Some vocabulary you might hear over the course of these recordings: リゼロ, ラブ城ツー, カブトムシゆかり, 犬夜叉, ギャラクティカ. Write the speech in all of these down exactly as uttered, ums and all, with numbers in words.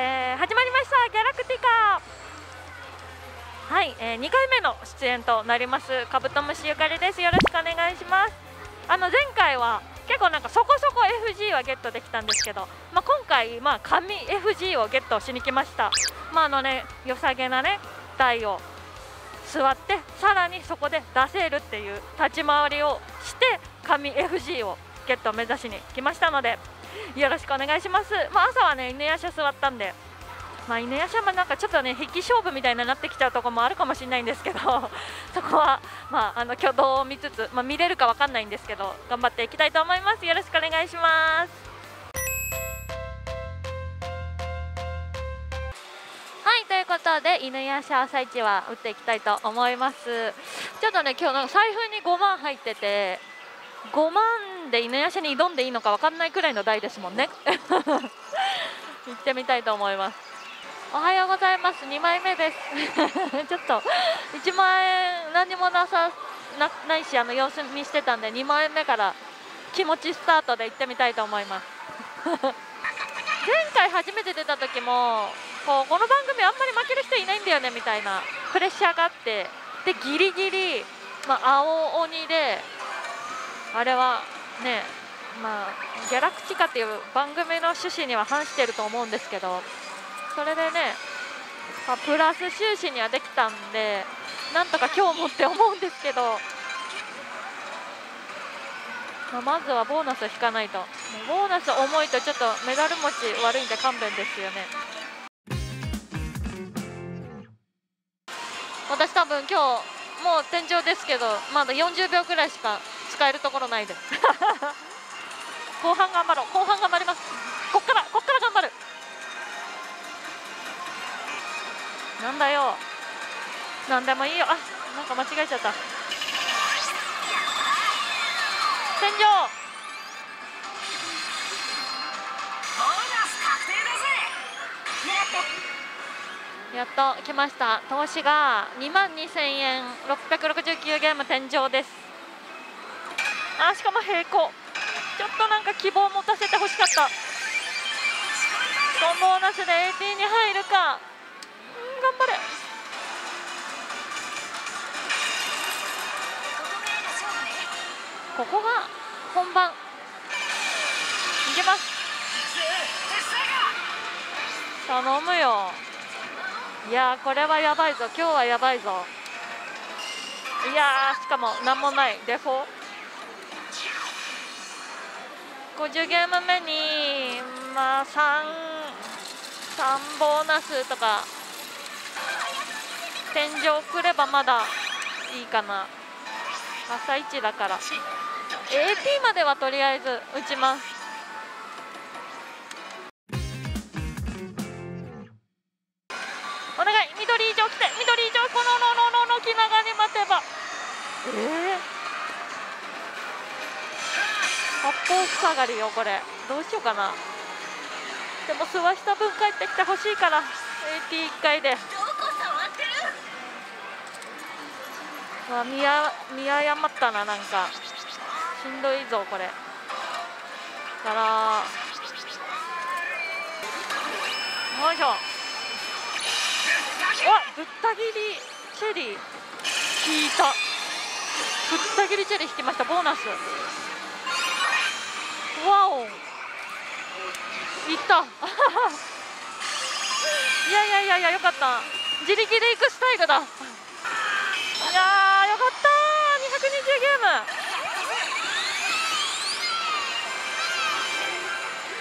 えー、始まりましたギャラクティカ。はい、えー、にかいめの出演となりますカブトムシゆかりです。よろしくお願いします。あの前回は結構なんかそこそこ エフジー はゲットできたんですけど、まあ、今回まあ神 エフジー をゲットしに来ました。まああのね、良さげなね台を座ってさらにそこで出せるっていう立ち回りをして神 エフジー をゲットを目指しに来ましたのでよろしくお願いします。まあ、朝はね犬夜叉座ったんで、まあ、犬夜叉もなんかちょっとね筆記勝負みたいになってきちゃうところもあるかもしれないんですけどそこは、まあ、あの挙動を見つつ、まあ、見れるかわかんないんですけど頑張っていきたいと思います。よろしくお願いします。はい、ということで犬夜叉朝一は打っていきたいと思います。ちょっとね今日の財布にごまん入っててごまんで犬夜叉に挑んでいいのか分かんないくらいの台ですもんね行ってみたいと思います。おはようございます。にまいめですちょっといちまんえん何もなさ な, ないしあの様子見してたんでにまいめから気持ちスタートで行ってみたいと思います前回初めて出た時もこうこの番組あんまり負ける人いないんだよねみたいなプレッシャーがあってでギリギリ、まあ、青鬼であれはね、まあ、ギャラクティカっていう番組の趣旨には反してると思うんですけどそれでね、まあ、プラス収支にはできたんでなんとか今日もって思うんですけど、まあ、まずはボーナスを引かないとボーナス重いとちょっとメダル持ち悪いんで勘弁ですよね。私多分今日もう天井ですけどまだよんじゅうびょうくらいしか使えるところないです後半頑張ろう。後半頑張ります。こっからこっから頑張る。なんだよなんでもいいよ。あ、なんか間違えちゃった。天井やっと来ました。投資がにまんにせんえんろっぴゃくろくじゅうきゅうゲーム天井です。あ、しかも平行。ちょっとなんか希望を持たせてほしかった。ボーナスで エーティー に入るか。うん、頑張れ。ここが本番。いけます。頼むよ。いやーこれはやばいぞ。今日はやばいぞ。いやーしかも何もないデフォごじゅうゲームめにまあ さん, さんボーナスとか天井くればまだいいかな。朝一だから エーティー まではとりあえず打ちます。緑以上来て、緑以上こののののの気長に待てば。ええー。八方塞がりよこれ。どうしようかな。でも座した分帰ってきてほしいから。エーティーいっかいで。どこ触ってる？まあ見あ見誤ったななんか。しんどいぞこれ。から。よいしょ。わ、ぶった切りチェリー引いた。ぶった切りチェリー引きました。ボーナスワオンいったいやいやいやいやよかった。自力でいくスタイルだ。いやーよかったにひゃくにじゅうゲ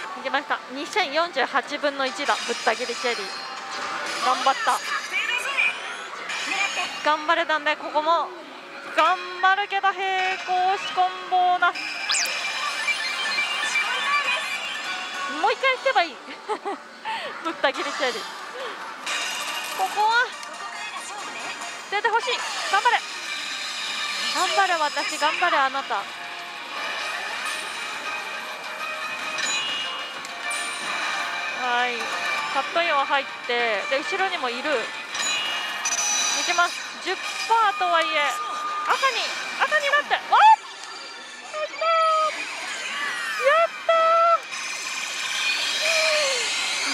ームいきました。にせんよんじゅうはちぶんのいちだ。ぶった切りチェリー頑張った。頑張れたんでここも頑張るけど平行しこんぼうな。もう一回引けばいいぶった切りチェリーここは出てほしい。頑張れ頑張れ私頑張れあなた。はいカットインは入ってで後ろにもいる。いきます。じゅっパーセント とはいえ赤に赤になってわっやった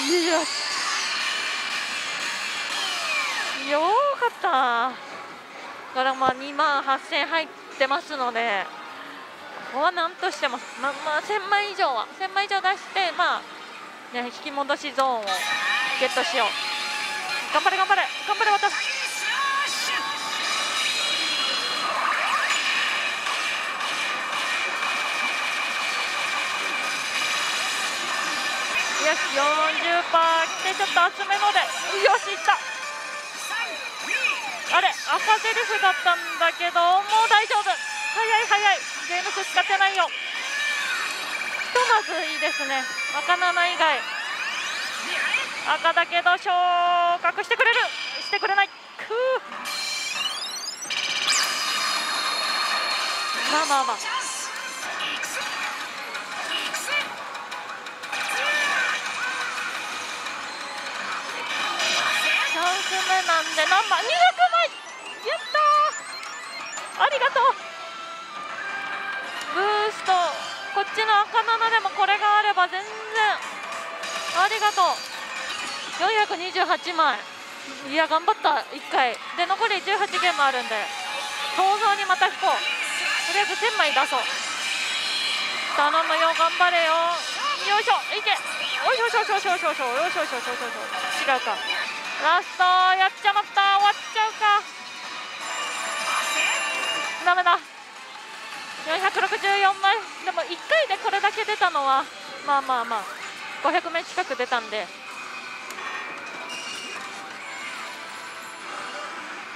ーやったーよしよかった。だからまあにまんはっせん入ってますので、ここはなんとしても、まあ、まあせんまい以上はせんまい以上出して、まあね、引き戻しゾーンをゲットしよう。頑張れ頑張れ頑張れ渡す。よし よんじゅっパーセント 来てちょっと集めのでよしいった。あれ赤セルフだったんだけどもう大丈夫。早い早いゲームス使ってないよ。ひとまずいいですね赤なな以外。赤だけど昇格してくれるしてくれない。くまあまあまあなんで何枚にひゃくまいやったーありがとう。ブーストこっちの赤ななでもこれがあれば全然ありがとう。よんひゃくにじゅうはちまいいや頑張ったいっかいで残りじゅうはちゲームあるんで早々にまた引こう。とりあえずせんまい出そう。頼むよ頑張れよ。よいしょいけおいしょしょしょしょしょしょよいしょしょしょしょしょ違うか。ラストやっちゃまった。終わっちゃうかダメだ。よんひゃくろくじゅうよんまいでもいっかいでこれだけ出たのはまあまあまあごひゃくめい近く出たんで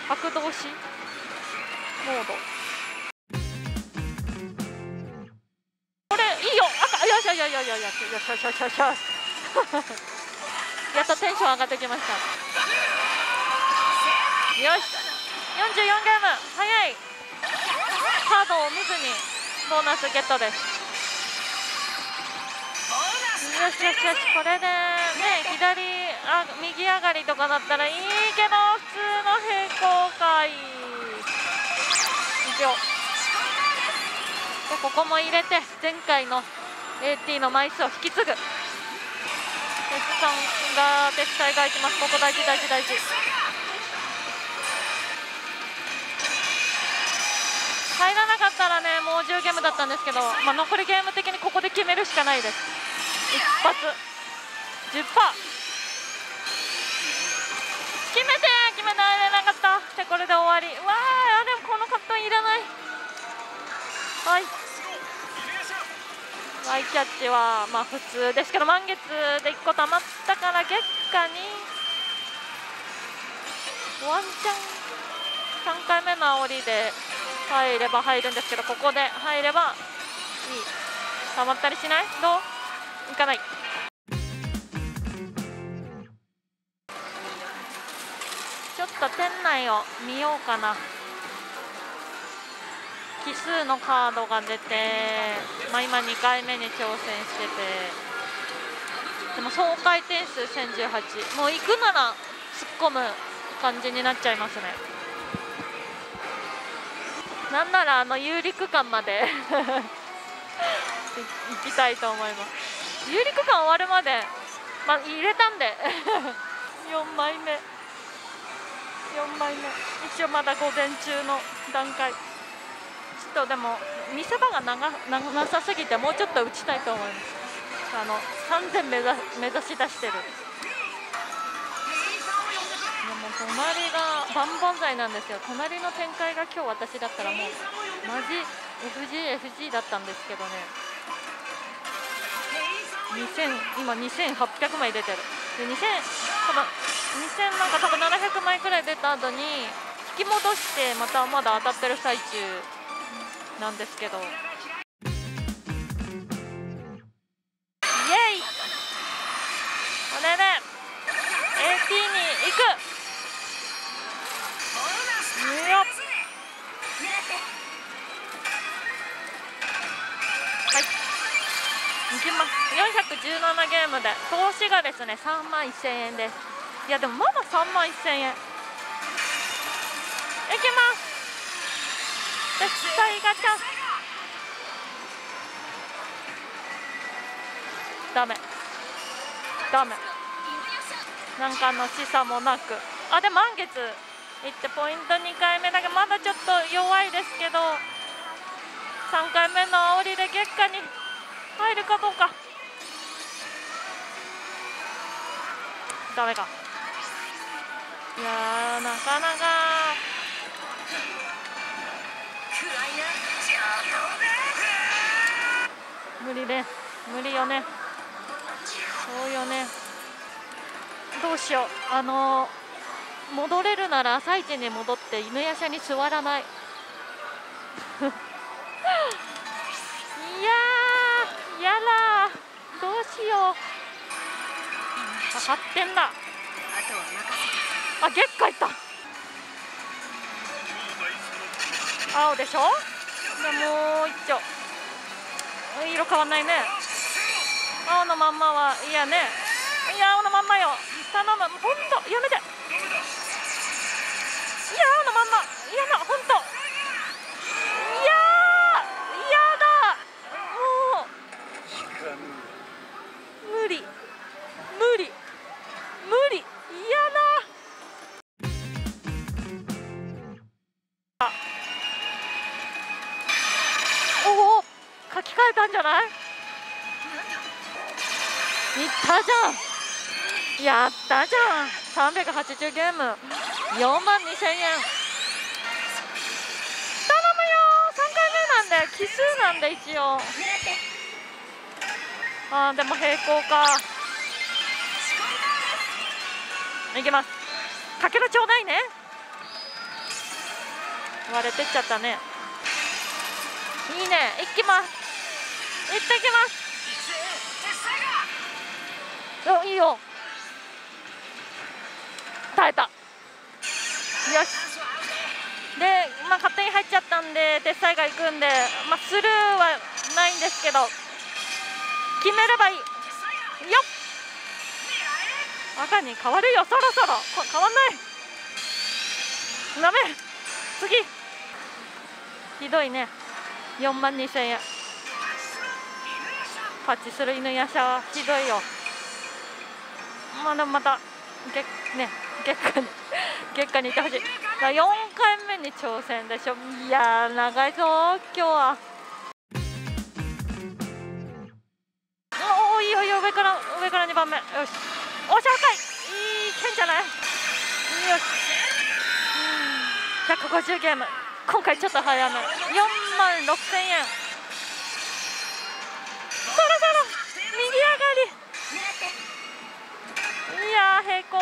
白動詞モードこれいいよ。赤よしよしよしよしよしよしよしよしやっとテンション上がってきました。よしよんじゅうよんゲーム早い。カードを見ずにボーナスゲットです。よしよしよしこれでね左あ右上がりとかだったらいいけど普通の平行回以上でここも入れて前回の エーティー の枚数を引き継ぐ。鉄さんが敵対がいきます。ここ大事大事大事。入らなかったらねもうじゅうゲームだったんですけど、まあ、残りゲーム的にここで決めるしかないです。一発 じゅっパーセント 決めて決められなかったでこれで終わり。わあでもこのカットいらない。はいアイキャッチはまあ普通ですけど満月でいっこたまったから月下にワンチャンさんかいめの煽りで入れば入るんですけどここで入ればいい。たまったりしないどういかない。ちょっと店内を見ようかな。奇数のカードが出て、まあ、今にかいめに挑戦しててでも総回転数せんじゅうはちもう行くなら突っ込む感じになっちゃいますね。なんならあの有利区間まで行きたいと思います。有利区間終わるまで、まあ、入れたんでよんまいめよんまいめ一応まだ午前中の段階。ちょっとでも見せ場が 長, 長なさすぎてもうちょっと打ちたいと思います。あのさんぜん目 指, 目指し出してる。でも隣がバンバンザイなんですよ。隣の展開が今日私だったらもうマジ エフジーエフジー だったんですけどねにせん今にせんはっぴゃくまい出てるでにせん多分にせんなんか多分ななひゃくまいくらい出た後に引き戻してまたまだ当たってる最中なんですけどイエーイこれで エーティー に行く。いいよはい行きます。よんひゃくじゅうななゲームで投資がですねさんまんせんえんです。いやでもまださんまんせんえんいきます。絶対ガチャダメダメなんかの示唆もなくあでも満月いってポイントにかいめだけどまだちょっと弱いですけど、さんかいめのあおりで月下に入るかどうか。ダメか。いやーなかなか無理で無理よね。そうよね。どうしよう、あのー、戻れるなら朝一に戻って犬夜叉に座らない。いやーやだー、どうしよう。かかってんだ。あ、月下いった。青でしょ。でもう一丁色変わんないね。青のまんまは嫌ね。いや青のまんまよ、頼む、ほんとやめて。いや青のまんま嫌な、ほんと。いやー嫌だ、もう無理無理無理、嫌だ。書き換えたんじゃない？いったじゃん、やったじゃん。さんびゃくはちじゅうゲームよんまんにせんえん。頼むよー、さんかいめなんで奇数なんで一応。あーでも平行か。いきます、かけらちょうだいね。割れてっちゃったね。いいね、いきます、いってきます。いいよ。耐えた。よし。で、まあ勝手に入っちゃったんで、鉄災が行くんで、まあスルーはないんですけど、決めればいい。よっ。赤に変わるよ、そろそろ。こ変わんない。ダメ。次。ひどいね。よんまんにせんえん。パッチする犬夜叉はひどいよ。まだまだ月ね月下に月下にいてほしい。よんかいめに挑戦でしょ。いやー長いぞー今日は。おおいいよいいよ、上から上からにばんめ。よし、おし赤いいいけんじゃない。よし、ひゃくごじゅうゲーム。今回ちょっと早め。よんまんろくせんえん。そろそろ右上がり。いやー平行。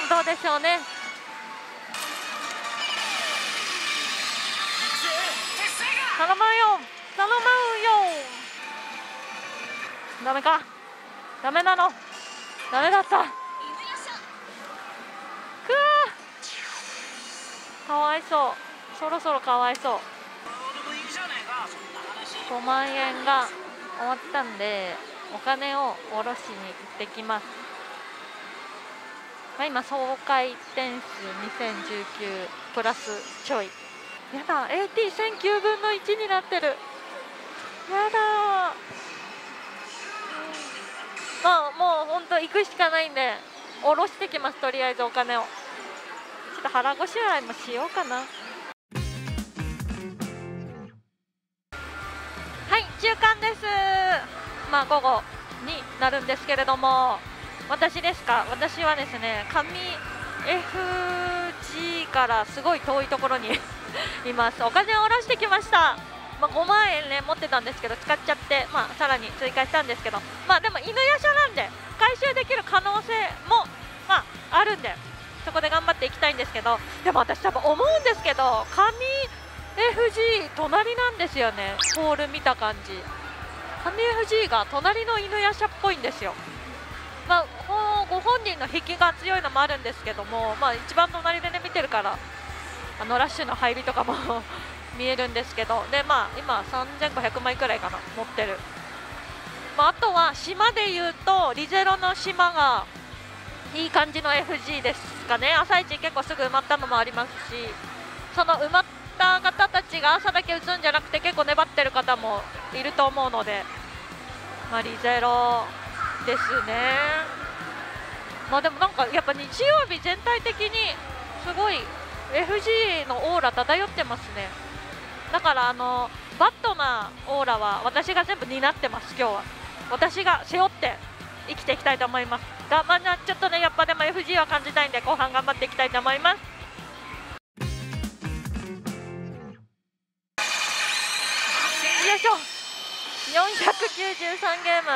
うーんどうでしょうね。頼むよ頼むよ。ダメか、ダメなの、ダメだった。かわいそう、そろそろかわいそう。ごまんえんが終わったんでお金を下ろしに行ってきます。今総回転数にせんじゅうきゅうプラスちょい。やだ エーティーせんきゅうぶんのいちになってる。やだー、もうほんと行くしかないんで下ろしてきます。とりあえずお金をちょっと腹ごしらえもしようかな。はい、中間です。まあ午後になるんですけれども、私ですか、私はですね、上 エフジー からすごい遠いところにいます。お金を下ろしてきました。まあ、ごまんえんね持ってたんですけど使っちゃって、まあさらに追加したんですけど、まあでも犬夜叉なんで回収できる可能性もまああるんで。そこで頑張っていきたいんですけど、でも私多分思うんですけど上 エフジー 隣なんですよね。ホール見た感じ上 エフジー が隣の犬夜叉っぽいんですよ。まあご本人の引きが強いのもあるんですけども、まあ、一番隣で、ね、見てるからあのラッシュの入りとかも見えるんですけど、で、まあ、今さんぜんごひゃくまいくらいかな持ってる、まあ、あとは島でいうとリゼロの島がいい感じの エフジー ですかね。朝一結構すぐ埋まったのもありますし、その埋まった方たちが朝だけ打つんじゃなくて結構粘ってる方もいると思うので、まあ、リゼロですね。まあでもなんかやっぱ日曜日全体的にすごい エフジー のオーラ漂ってますね。だからあのバッドなオーラは私が全部担ってます。今日は私が背負って生きていきたいと思います。頑張んなちょっとね、やっぱでも エフジー は感じたいんで後半頑張っていきたいと思います。よいしょ。よんひゃくきゅうじゅうさんゲーム、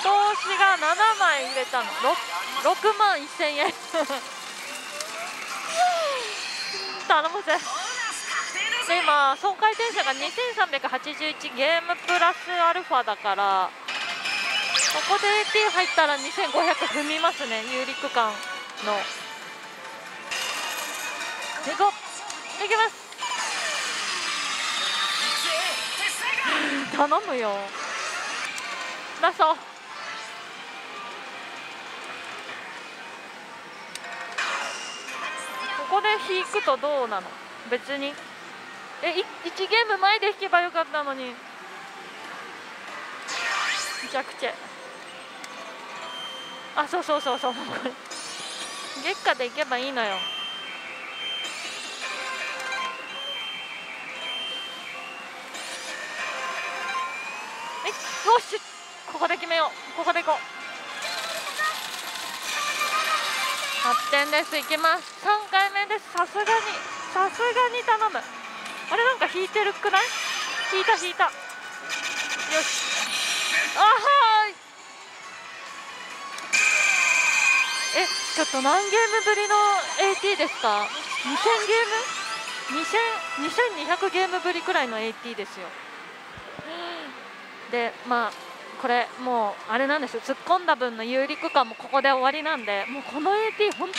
投資がななまい入れたの、ろくまんせんえん頼むぜ。で今総回転数がにせんさんびゃくはちじゅういちゲームプラスアルファだから、ここで エーティー 入ったらにせんごひゃく踏みますね、有力感の。いこう、いきます。頼むよ。ラストここで引くとどうなの？別にえいちゲーム前で引けばよかったのに。めちゃくちゃ、あ、そうそうそうそう、これ月下でいけばいいのよ。よし、ここで決めよう。ここでいこう。はってんです。いきます。さんかいめです。さすがにさすがに頼む。あれ、なんか引いてるくない？引いた引いた。よし、あはーい。え、ちょっと何ゲームぶりの エーティー ですか？にせんゲームにせんにひゃくゲームぶりくらいの エーティー ですよ。でまあこれもうあれなんですよ、突っ込んだ分の有力感もここで終わりなんで、もうこの エーティー 本当に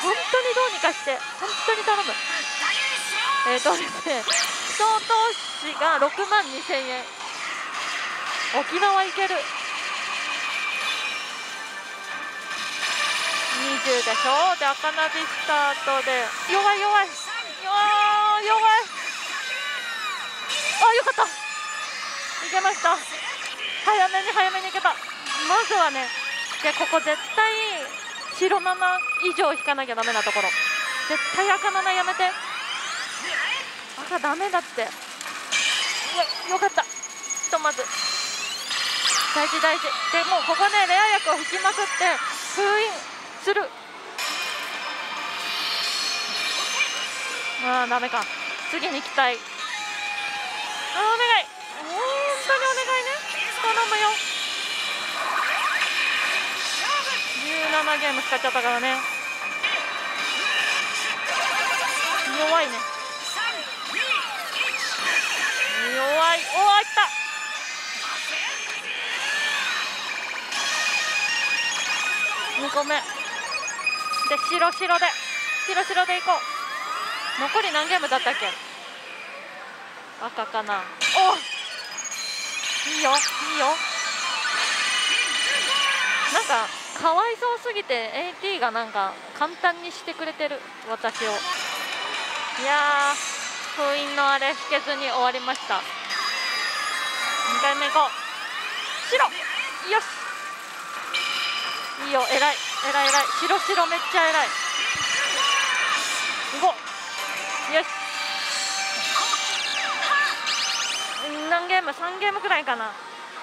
本当にどうにかして本当に頼む。えーとですね、総投資がろくまんにせんえん、沖縄いける。にじゅうでしょ。で赤ナビスタートで弱い弱い弱い弱い、あ、よかった、いけました。早めに早めにいけた。まずはね、でここ絶対白なな以上引かなきゃダメなところ。絶対赤ななやめて、赤ダメだって。うわ、よかった。ひとまず大事大事で、もうここねレア役を引きまくって封印する。あーダメか、次に行きたい。あーお願い、本当にお願いね、頼むよ。じゅうななゲーム使っちゃったからね、弱いね、弱い。おー、いった。にこめで白白で白白でいこう。残り何ゲームだったっけ？赤かな。おー、いいよいいよ。なんかかわいそうすぎて エーティー がなんか簡単にしてくれてる私を。いやー、封印のあれ引けずに終わりました。にかいめいこう。白、よし、いいよ。偉い偉い偉い、白白めっちゃ偉い。いこう、よし。何ゲーム？ さん ゲームくらいかな。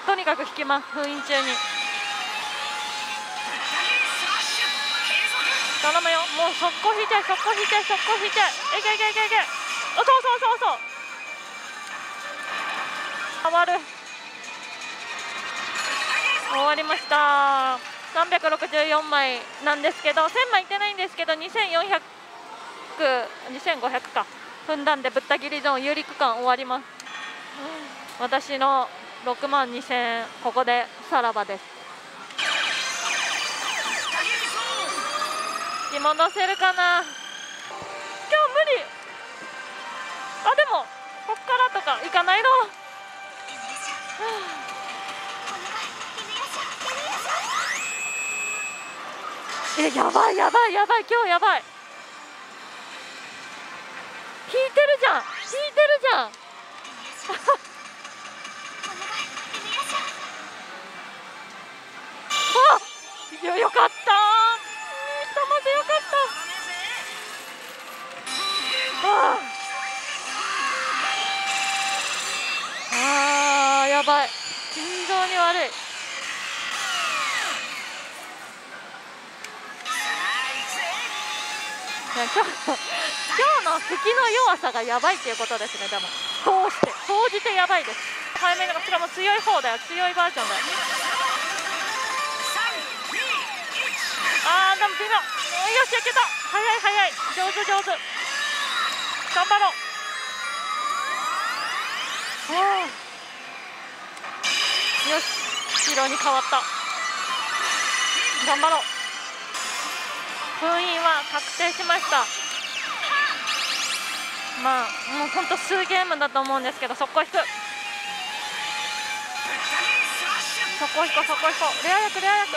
とにかく引きます、封印中に。頼むよ、もう速攻引いて速攻引いて速攻引いて、いけいけいけいけ。お、そうそうそうそう、変わる。終わりました。さんびゃくろくじゅうよんまいなんですけど、せんまいいってないんですけど、にせんよんひゃくにせんごひゃくか踏んだんで、ぶった切りゾーン有力感終わります。私のろくまんにせんえん、ここでさらばです。引き戻せるかな、今日無理。あ、でもこっからとかいかないの。え、やばいやばいやばい、今日やばい。引いてるじゃん、引いてるじゃん。よ, よかったー。ね、今日の今日の隙の弱さがやばいっていうことですね。でもどうして総じてやばいです。タイミングがこちらも強い方だよ、強いバージョンだよ。あーでも微妙、よしいけた、早い早い、上手上手、頑張ろう。よし、白に変わった、頑張ろう。封印は確定しました。まあもうほんと数ゲームだと思うんですけど、速攻引く、速攻引こう、速攻引こう、レア役レア役、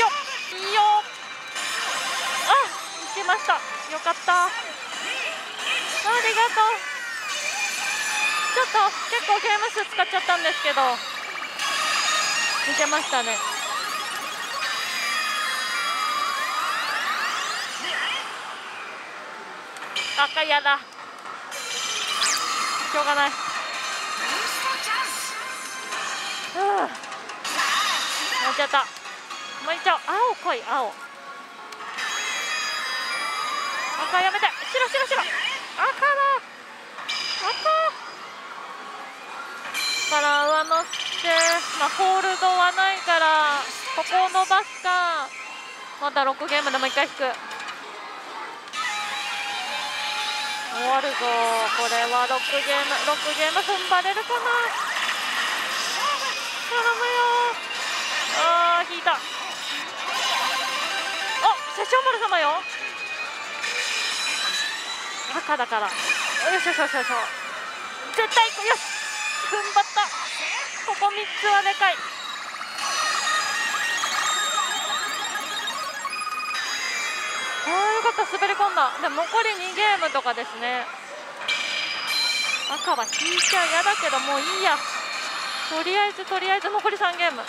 よっよっ、あっいけました、よかった、ありがとう。ちょっと結構ゲーム数使っちゃったんですけど、見てましたね。赤やだ、しょうがない。うん、負けた。もう一丁青来い、青赤やめて、白白白、赤だ赤から上乗って、まあ、ホールドはないからここを伸ばすか、またろくゲームでもいっかい引く。終わるぞこれは。ろくゲームろくゲーム踏ん張れるかな、頼むよ。あー引いた、あっセション丸様よ、赤だから、よしよしよしよし、絶対行く、よし踏ん張った。ここみっつはでかい。ああよかった、滑り込んだ。でも残りにゲームとかですね。赤は引いちゃ嫌だけどもういいや、とりあえずとりあえず残りさんゲーム。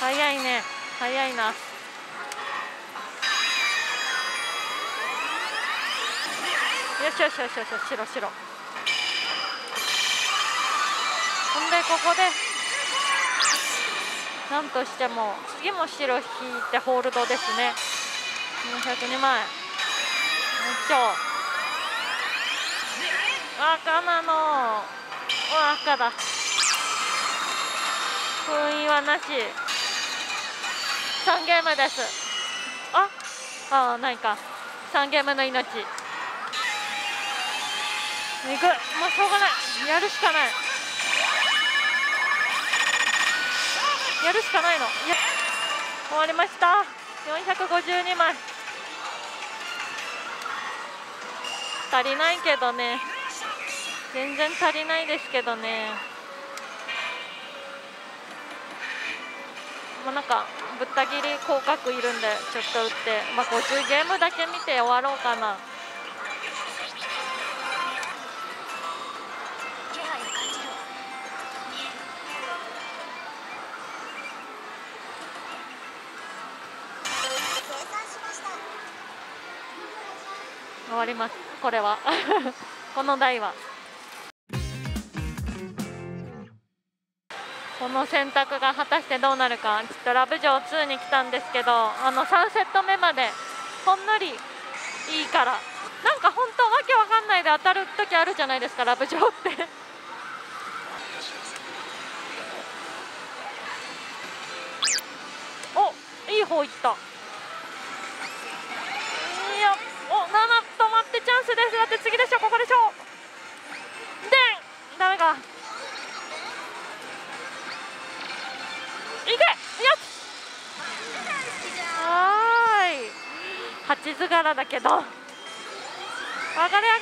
早いね、早いな。よしよしよしよし、白白。ほんでここでなんとしても次も白引いてホールドですね。よんひゃくにまい一丁、赤なの、赤だ、封印はなし、さんゲームです。ああーないか、さんゲームの命行く、まあ、しょうがない、やるしかない、やるしかないの。終わりました、よんひゃくごじゅうにまい足りないけどね、全然足りないですけどね。まあ、なんかぶった切り広角いるんでちょっと打って、まあ、ごじゅうゲームだけ見て終わろうかな。終わりますこれはこの台はこの選択が果たしてどうなるか。ちょっとラブ城ツーに来たんですけど、あのさんセット目までほんのりいいから、なんか本当わけわかんないで当たる時あるじゃないですかラブ城っておいい方いった、チャンスです。だって次でしょ、ここでしょ、でダメか、いけ、よっ、はーい、八図柄だけど上がれ上がれ上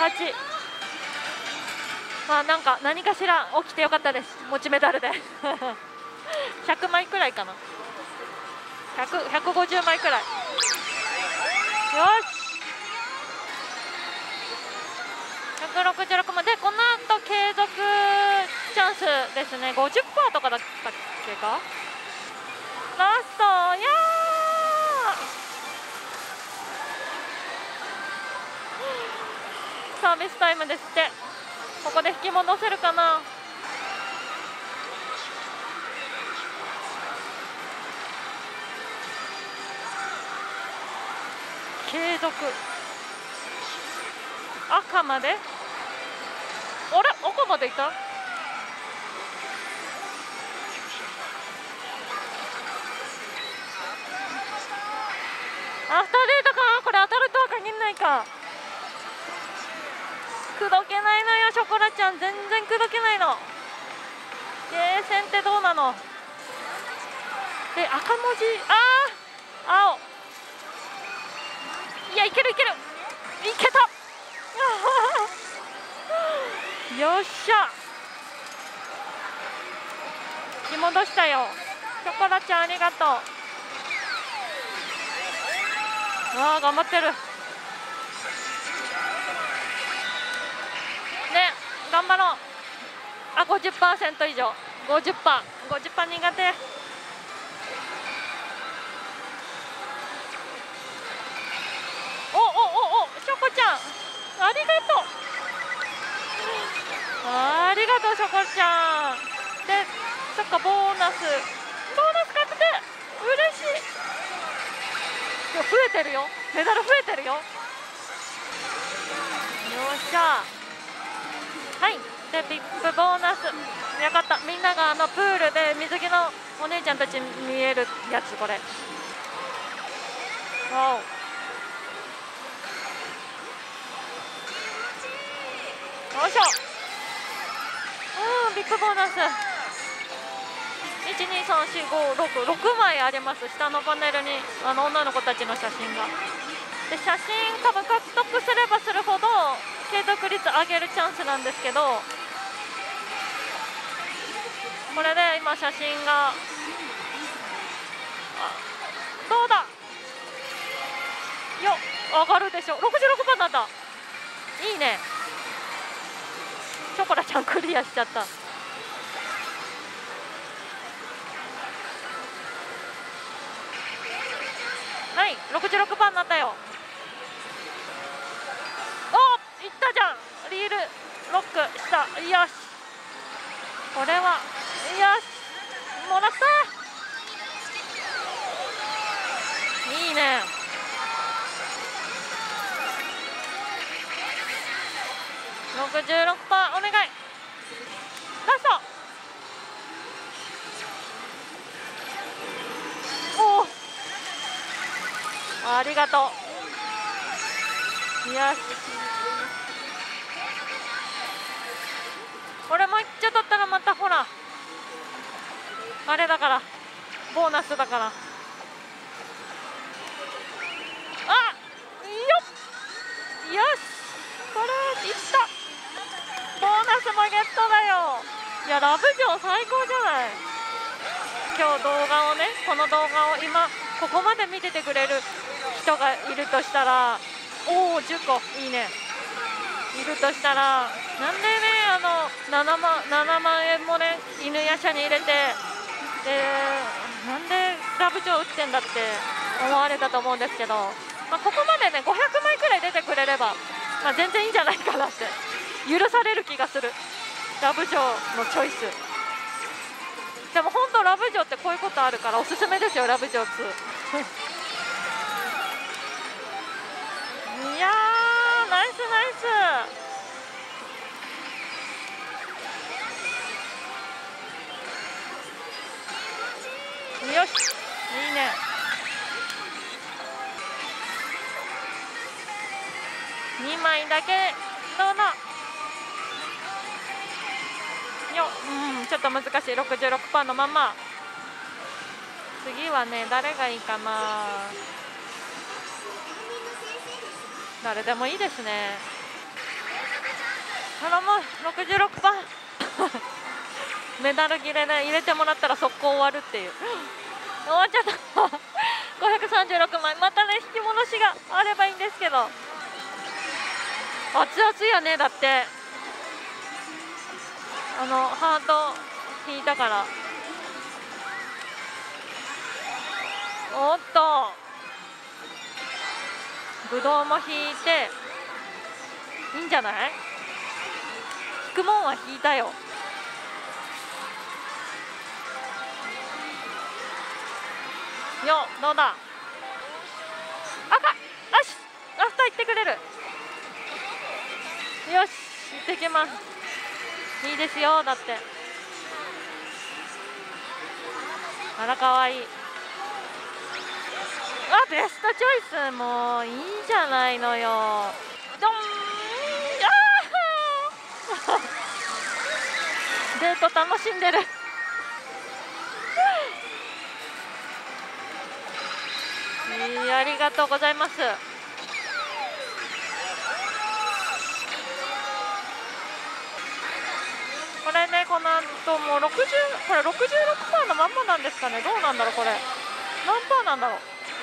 がれ、はち、まあなんか何かしら起きてよかったです、持ちメダルでひゃくまいくらいかな、ひゃく、ひゃくごじゅうまいくらい。よしひゃくろくじゅうろくまいで、この後継続チャンスですね。 ごじゅっパーセント とかだったっけか、ラスト、いやーサービスタイムですって。ここで引き戻せるかな。継続、赤まで、あれ赤までいた、アフターデータか、これ当たるとは限らないか。くどけないのよ、ショコラちゃん、全然くどけないの。ゲーセンってどうなので、赤文字、ああ、青、いや、いけるいける、いけたよっしゃ、引き戻したよ、ショコラちゃん、ありがとう。わあ、頑張ってるね、頑張ろう。あ、 ごじゅっパーセント 以上、 ごじゅっパーセント、 ごじゅっパーセント 苦手。ありがとう、ありがとう、ショコちゃん。で、そっか、ボーナス、ボーナス確定、嬉しい。いや、増えてるよ、メダル増えてるよ。よっしゃ、はい、で、ビッグボーナス、よかった、みんながあのプールで水着のお姉ちゃんたち見えるやつ、これ。わお、よいしょ、うん、ビッグボーナスいちにさんしごろくろくまいあります。下のパネルにあの女の子たちの写真が、で写真多分獲得すればするほど継続率上げるチャンスなんですけど、これで今写真がどうだよ、上がるでしょ、ろくじゅうろくばんなんだ、いいね。ショコラちゃんクリアしちゃった。はい、ろくじゅうろくばんになったよ。お、いったじゃん、リールロックした、よし、これはよし、もらった、いいね。ろくじゅうろくパー、お願い、ラスト、おお、ありがとう。よし、これもう一丁取ったらまたほらあれだから、ボーナスだから、あっ、よっ、よし、これいったボーナスもゲットだよ。いや、ラブ城最高じゃない。今日動画をね、この動画を今ここまで見ててくれる人がいるとしたら、おお、じゅっこいいね、いるとしたら、なんでね、あのななまんえんもね、犬や舎に入れて、でなんでラブ城打ってんだって思われたと思うんですけど、まあ、ここまでねごひゃくまいくらい出てくれれば、まあ、全然いいんじゃないかなって、許される気がする、ラブ城のチョイス。でも本当ラブ城ってこういうことあるからおすすめですよ、ラブ城ツー。いやー、ナイスナイス。よし、いいね。にまいだけどうな。うん、ちょっと難しい。ろくじゅうろくパーのまま。次はね、誰がいいかな。誰でもいいですね。頼む、ろくじゅうろくパー。メダル切れない、入れてもらったら速攻終わるっていう。終わっちゃった。ごひゃくさんじゅうろくまい、またね、引き戻しがあればいいんですけど。熱々やね、だって。あのハート引いたから。おっと、ぶどうも引いていいんじゃない？引くもんは引いたよ。よ、どうだ？赤、よし。行ってくれる。よし、行ってきます。いいですよ。だってあらかわいい。あ、ベストチョイス。もういいじゃないのよ。ドン。あデート楽しんでる。いや、ありがとうございます。これね、この後もうろくじゅう、これろくじゅうろくパーセントのまんまなんですかね。どうなんだろう、これ何パーなんだろう。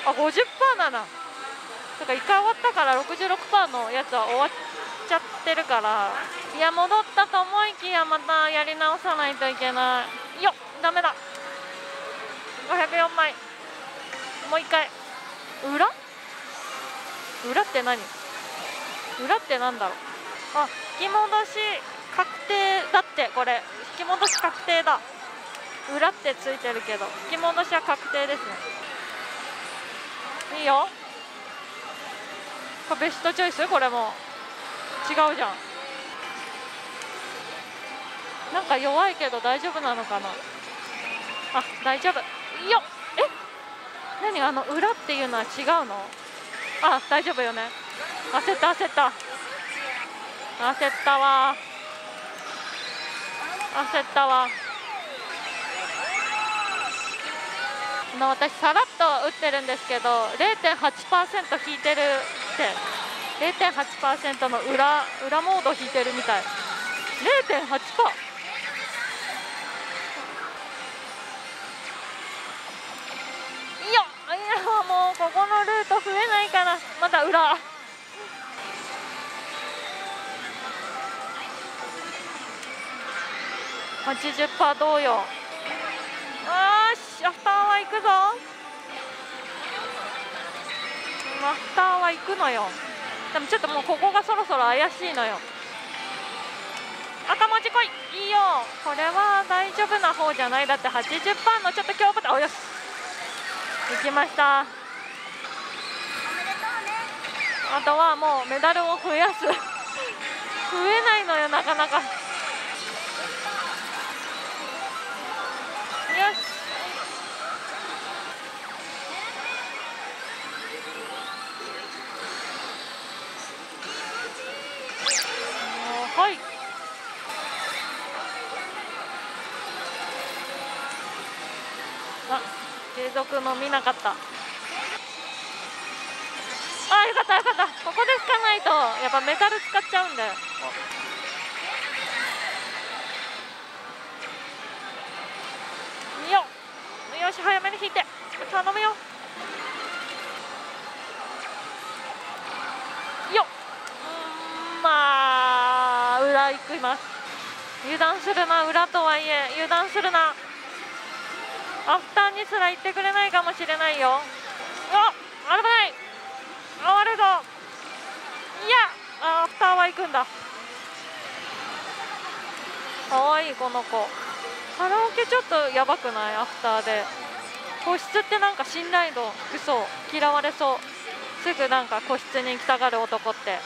あ、ごじゅっパーセントなんだ。とか一回終わったから ろくじゅうろくパーセント のやつは終わっちゃってるから、いや戻ったと思いきやまたやり直さないといけない。よっ、ダメだ。ごひゃくよんまい、もう一回。裏裏って何？裏ってなんだろう。あ、引き戻し確定だって。これ引き戻し確定だ。裏ってついてるけど引き戻しは確定ですね。いいよ、これベストチョイス。これも違うじゃん。なんか弱いけど大丈夫なのかな。あ、大丈夫よ。何あの裏っていうのは違うの？あ、大丈夫よね。焦った焦った焦ったわ焦ったわ。あの私さらっと打ってるんですけど れいてんはちパーセント 引いてるって れいてんはちパーセント の裏裏モード引いてるみたい。 れいてんはちパーセント。もうここのルート増えないから。まだ裏。はちじゅっパーセント同様。よし、アフターは行くぞ。アフターは行くのよ。でもちょっともうここがそろそろ怪しいのよ。赤文字来い。いいよ。これは大丈夫な方じゃない。だって はちじゅっパーセント のちょっと強パターン。およし、行きました。あとはもうメダルを増やす。増えないのよ、なかなか。よし。はい、あ、継続も見なかった。あ、よかったよかった。ここで吹かないとやっぱメタル使っちゃうんだよ。よっ、よし、早めに引いて。頼むよ。よっ、うん、まあ裏行きます。油断するな。裏とはいえ油断するな。アフターにすら行ってくれないかもしれないよ。あ、危ない。あ、悪いぞ。いや、あ、アフターは行くんだ。可愛いこの子。カラオケちょっとやばくない？アフターで。個室ってなんか信頼度、嘘、嫌われそう。すぐなんか個室に行きたがる男って。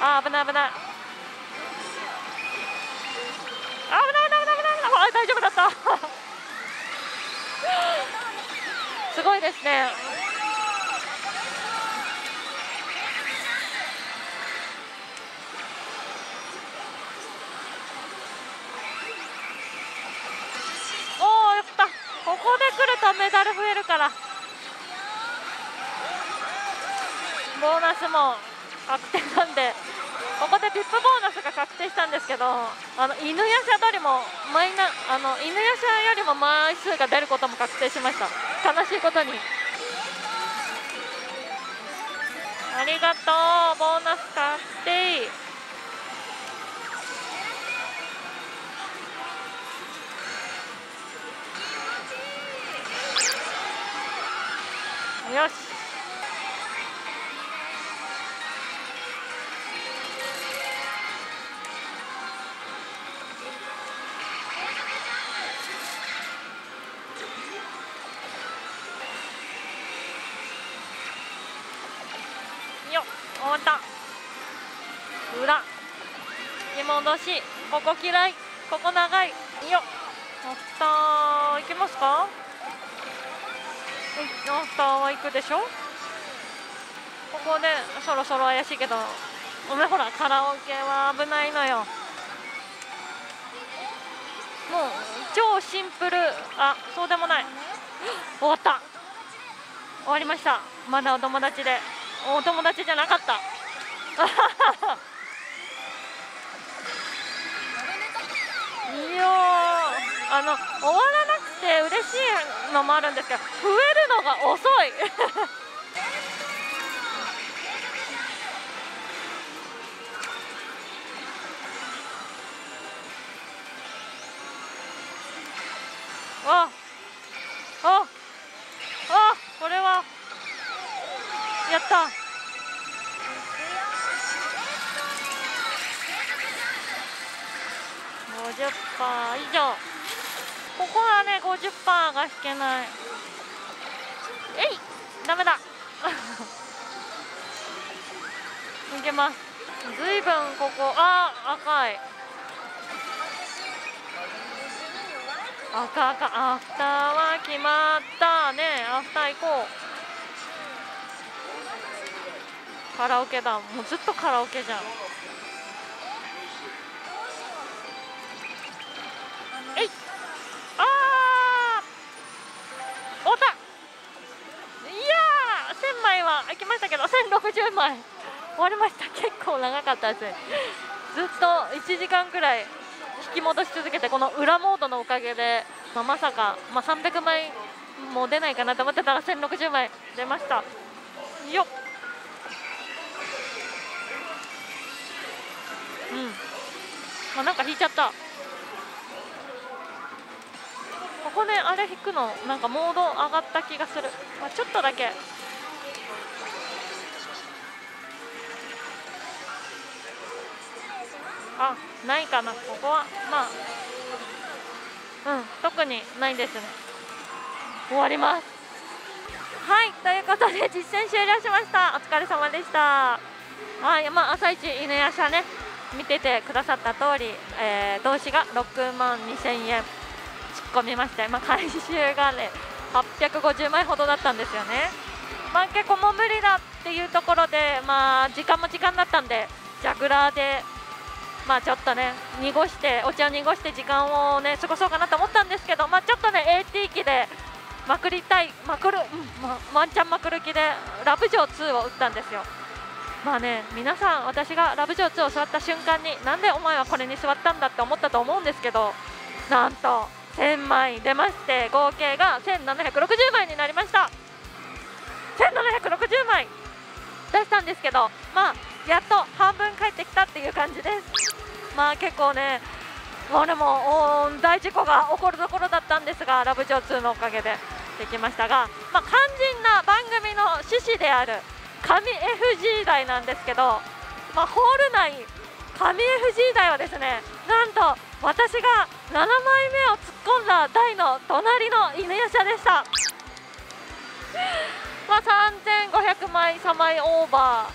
あ、危ない危ない。危ない危ない危ない危ない。あ、大丈夫だった。すごいですね。おー、やった。ここで来るとメダル増えるからボーナスも確定なんで、ここでピップボーナスが確定したんですけど、あの犬夜叉よりもマイナあの犬夜叉よりも枚数が出ることも確定しました。悲しいことに。ありがとう、ボーナス確定。よし、終戻し、ここ嫌い、ここ長いよ。ノッター行けますか。ノッターは行くでしょ。ここでそろそろ怪しいけど、おめほらカラオケは危ないのよ。もう超シンプル。あ、そうでもない。終わった、終わりました。まだお友達で、お友達じゃなかった。いや、あの終わらなくて嬉しいのもあるんですけど、増えるのが遅い。あああ、これはやった。ごじゅっパーセント以上。ここはね ごじゅっパーセント が引けない。えい、ダメだ。いけます。ずいぶんここ、あ、赤い赤赤、アフターは決まったね。アフター行こう。カラオケだ、もうずっとカラオケじゃん。えい、あー、おった。いやー、せんまいは開きましたけど、せんろくじゅうまい終わりました。結構長かったです。ずっといちじかんくらい引き戻し続けて、この裏モードのおかげで、まあ、まさか、まあ、さんびゃくまいも出ないかなと思ってたらせんろくじゅうまい出ましたよっ。うん、まあ、なんか引いちゃった。ここであれ引くの、なんかモード上がった気がする、まあ、ちょっとだけ。あ、ないかな、ここは。まあ、うん、特にないですね。終わります。はい、ということで実戦終了しました。お疲れ様でした。はい、まあ、朝一犬夜叉ね、見ててくださった通り、えー、投資がろくまんにせんえん突っ込みまして、まあ、回収がねはっぴゃくごじゅうまいほどだったんですよね。まあ、結構もう無理だっていうところで、まあ、時間も時間だったんで、ジャグラーでまあちょっとね、濁してお茶を濁して時間をね過ごそうかなと思ったんですけど、まあ、ちょっとね エーティー 機でまくりたい、まくる、うん、ま、ワンチャンまくる気でラブジョーツーを打ったんですよ。まあね、皆さん、私がラブジョーツーを座った瞬間に、なんでお前はこれに座ったんだって思ったと思うんですけど、なんとせんまい出まして、合計がせんななひゃくろくじゅうまいになりました。せんななひゃくろくじゅうまい出したんですけど、まあやっと半分返ってきたっていう感じです。まあ結構ね、俺も大事故が起こるところだったんですが、ラブジョーツーのおかげでできましたが、まあ、肝心な番組の趣旨である神 エフジー 台なんですけど、まあ、ホール内、神 エフジー 台はですね、なんと私がななまいめを突っ込んだ台の隣の犬夜叉でした。まあ、さんぜんごひゃくまいさんまいオーバ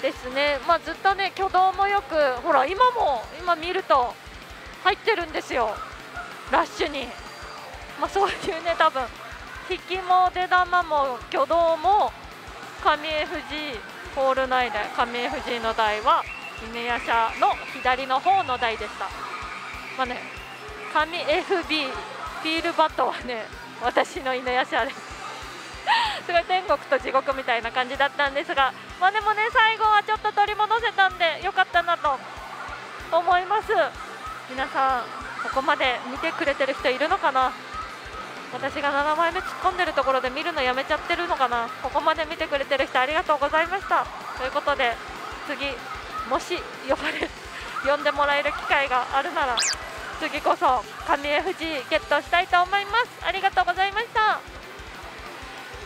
ーですね。まあ、ずっとね挙動もよく、ほら今も、今見ると入ってるんですよ、ラッシュに。まあ、そういうね、多分引きも出玉も挙動も神 エフジー ホール内で、神 エフジー の台は犬夜叉の左の方の台でした。まあね、神 エフビー フィールバットはね、私の犬夜叉です。すごい天国と地獄みたいな感じだったんですが、まあ、でもね、最後はちょっと取り戻せたんでよかったなと思います。皆さん、ここまで見てくれてる人いるのかな。私がななまいめ突っ込んでるところで見るのやめちゃってるのかな。ここまで見てくれてる人ありがとうございました。ということで、次もし呼ばれ呼んでもらえる機会があるなら、次こそ神 エフジー ゲットしたいと思います。ありがとうございました。